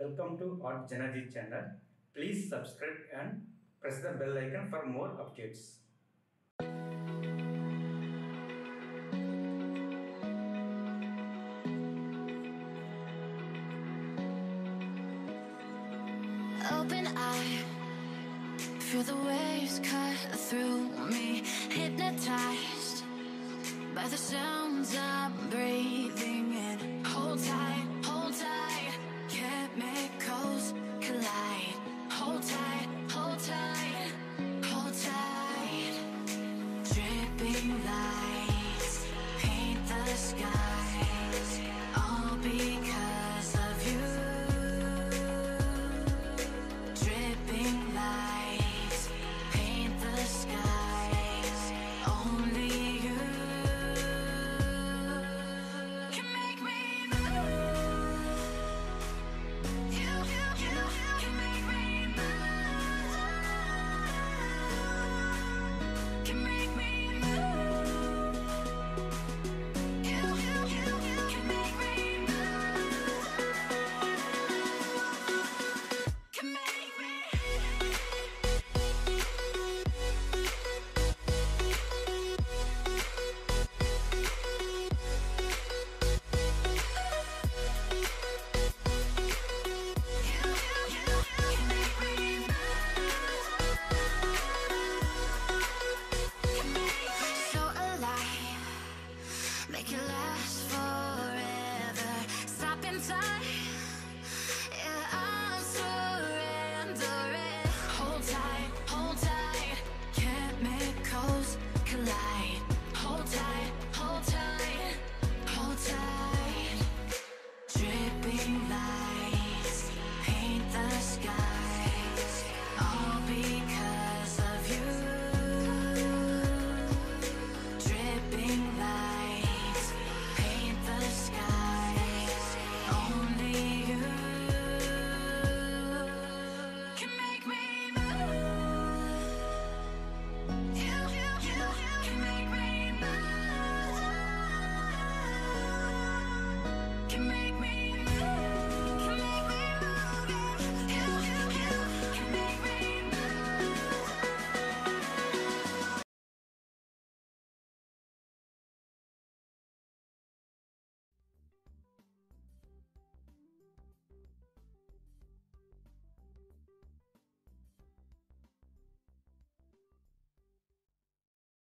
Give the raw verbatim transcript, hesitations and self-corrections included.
Welcome to Art Janaji channel. Please subscribe and press the bell icon for more updates. Open eye, feel the waves cut through me, hypnotized by the sounds I'm breathing in. Hold tight.